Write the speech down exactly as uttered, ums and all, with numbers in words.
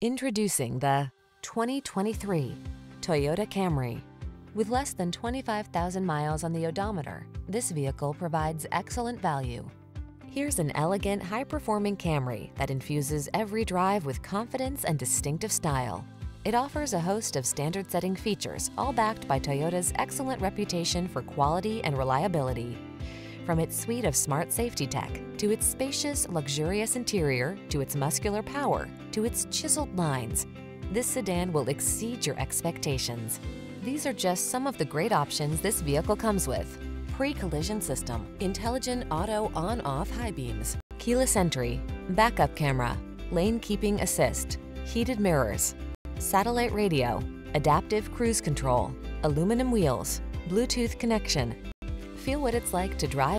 Introducing the twenty twenty-three Toyota Camry. With less than twenty-five thousand miles on the odometer, this vehicle provides excellent value. Here's an elegant, high-performing Camry that infuses every drive with confidence and distinctive style. It offers a host of standard-setting features, all backed by Toyota's excellent reputation for quality and reliability. From its suite of smart safety tech, to its spacious, luxurious interior, to its muscular power, to its chiseled lines, this sedan will exceed your expectations. These are just some of the great options this vehicle comes with: pre-collision system, intelligent auto on-off high beams, keyless entry, backup camera, lane keeping assist, heated mirrors, satellite radio, adaptive cruise control, aluminum wheels, Bluetooth connection. Feel what it's like to drive